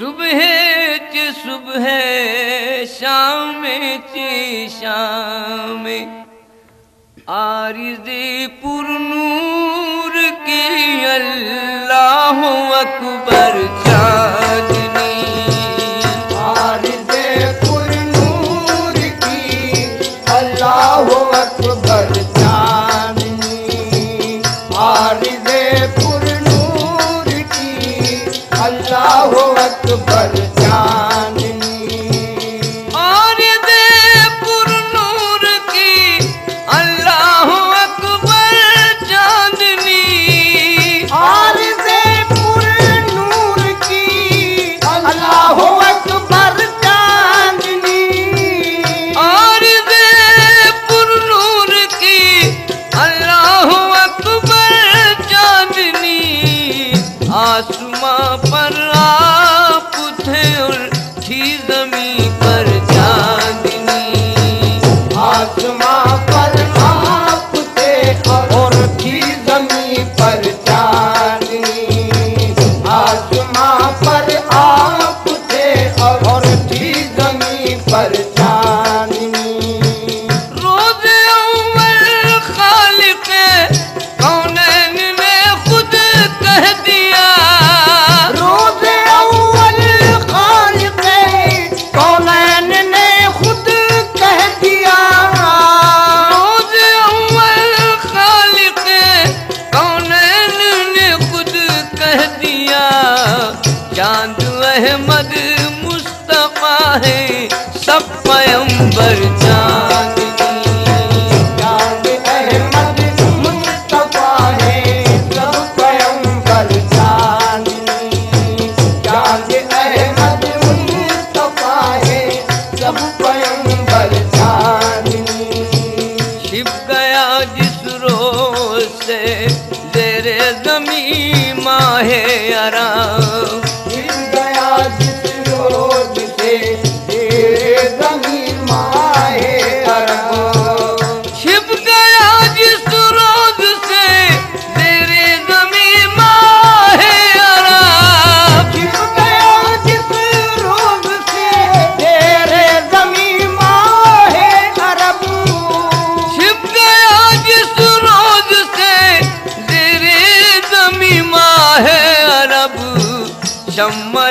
सुबह च सुबह शाम च शाम आरिज़े पुर नूर के अल्लाह अकबर चांदनी आरिज़े पुर नूर की अल्लाह अकबर चांदनी आरिज़े पुर नूर की अल्लाह अकबर चांदनी आरिज़े पुर नूर की अल्लाह अकबर चांदनी आरिज़े पुर नूर की अल्लाह अकबर चांदनी आरिज़े पुर नूर की अल्लाह अकबर चांदनी आसमां पर अहमद मुस्तफा है सब पैगंबर चांदनी चांद अहमद मुस्तफा है सब पैगंबर चांदनी चांद अहमद मुस्तफा है सब पैगंबर चांदनी छिप गया जिस रोज से तेरे ज़मीं माहे आराम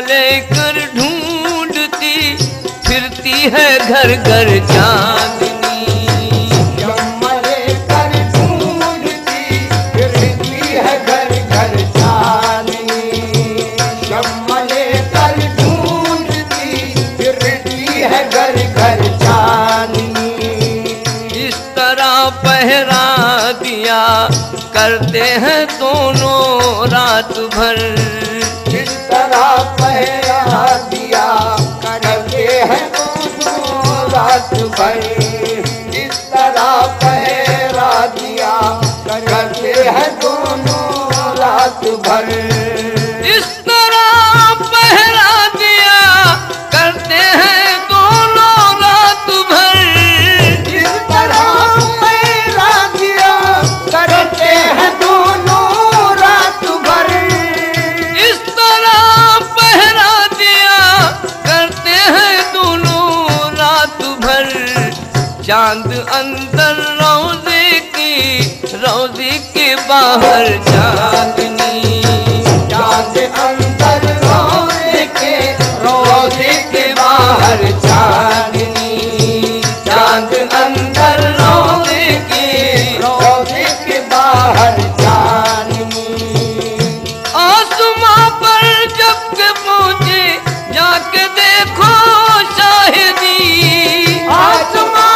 लेकर ढूंढती फिरती है घर घर चांदनी लेकर ढूंढती फिरती है घर घर चांदनी लेकर ढूंढती फिरती है घर घर चांदनी इस तरह पहरा दिया करते हैं दोनों रात भर पहरा दिया करते हैं दोनों रात भर इस तरह पहरा दिया करते हैं दोनों रात भर इस तरह पहरा दिया करते हैं दोनों रात भर इस तरह पहरा दिया करते हैं दोनों रात भर इस तरह चांद अंदर रोजे के बाहर चांदनी चांद अंदर रोजे के बाहर चांदनी चांद अंदर रोजे के बाहर चांदनी आसमां पर जब के पहुंचे जाके देखो शाहिदी आसमां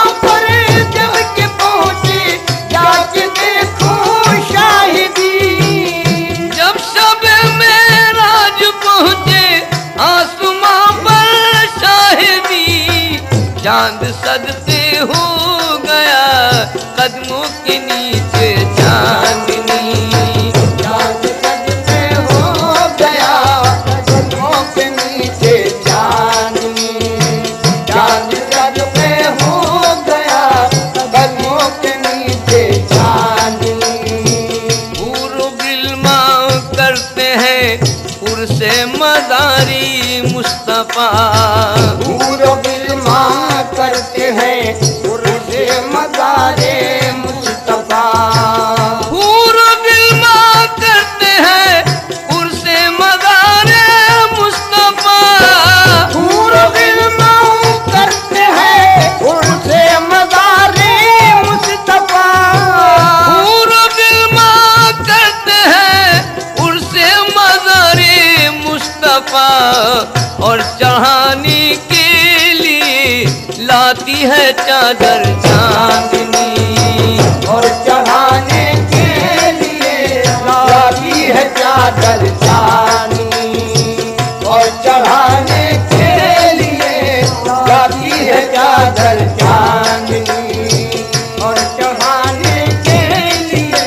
चांद सदते हो गया कदमों के नीचे चांदनी चांद सदते हो गया कदमों के नीचे चांदनी चांद सदते हो गया कदमों के नीचे चांदनी पूर्व बिलमा करते हैं उर्से मदारी मुस मुस्तफ़ा करते हैं उर्दे मदारे मुस्तफ़ा और चढ़ाने के लिए लाती है चादर चांदनी और चढ़ाने के लिए लाती है चादर चांदनी और चढ़ाने के लिए लाती है चादर चांदनी और चढ़ाने के लिए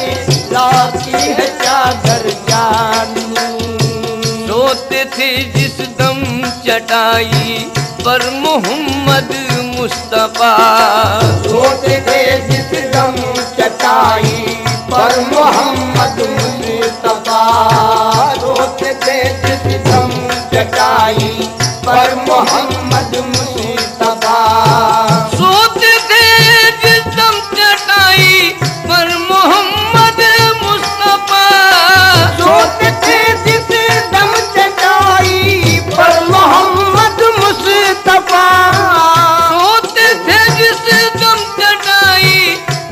लाती है चादर चांदनी। रोते थे जिस दम चटाई पर मोहम्मद मुस्तफ़ा रोते थे जिस दम चटाई पर मोहम्मद मुस्तफ़ा रोते थे जिस दम चटाई पर मोहम्मद मुस्तफ़ा सोते थे जिस दम चटाई पर मोहम्मद मुस्तफ़ा सोते थे जिस दम चटाई पर मोहम्मद मुस्तफ़ा सोते थे जिस दम चटाई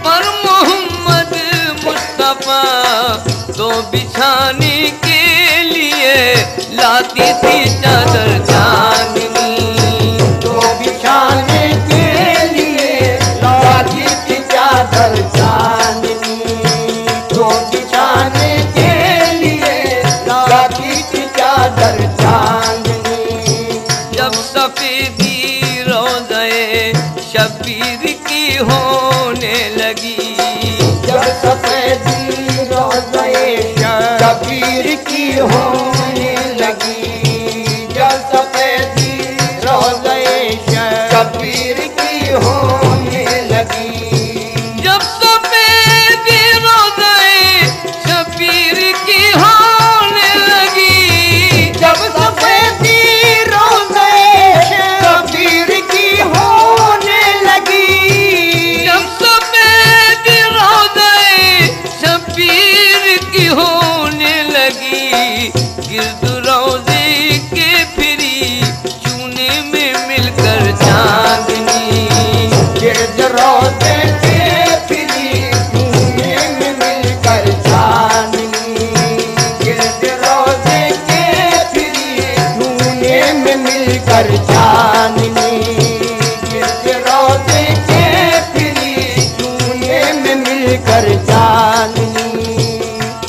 पर मोहम्मद मुस्तफ़ा तो बिछाने के लिए लाती थी चादर चांदनी तो बिछाने के लिए लाती थी चादर चांदनी तो बिछाने के लिए लाती थी चादर चांदनी। जब सफेदी रोज़े शबीर की होने लगी जब सफेदी रोज़े शबीर की होने लगी जब सफेदी रोज़े शबीर की होने लगी जब सफेद रोज़े शबीर की होने लगी जब सफेदी रोज़े शबीर की होने लगी जब सफेद रोज़े शबीर की होने लगी गिरद रोज़े के फिरी चूने में मिलकर चांदनी गिरद रोज़े के फिरी चूने में मिलकर चांदनी गिरद रोज़े के फिरी चूने में मिलकर चांदनी गिरद रोज़े के फिरी चूने में मिलकर चांदनी।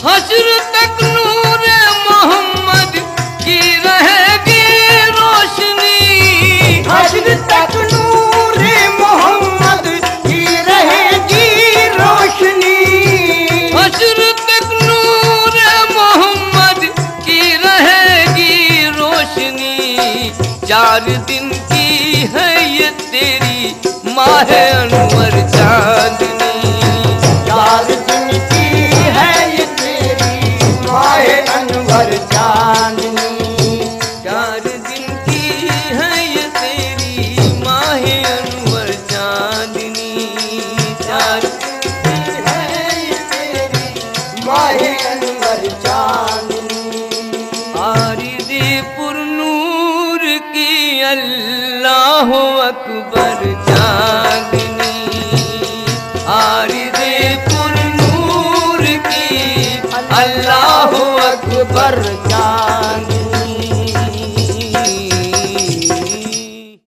हश्र तक नूर मोहम्मद की रहेगी रोशनी हश्र तक नूर मोहम्मद की रहेगी रोशनी हश्र तक नूर मोहम्मद की रहेगी रोशनी। 4 दिन की है ये तेरी माह अनवर चांदनी 4 दिन की है ये तेरी माह अनवर चांदनी 4 दिन की है ये तेरी माह अनवर चांदनी 4 दिन की है ये तेरी माह अनवर चांदनी। आरिदे पुर नूर की अल्लाह अकबर चांदनी आरिदे पुर नूर की अल्लाह अकबर चांदनी।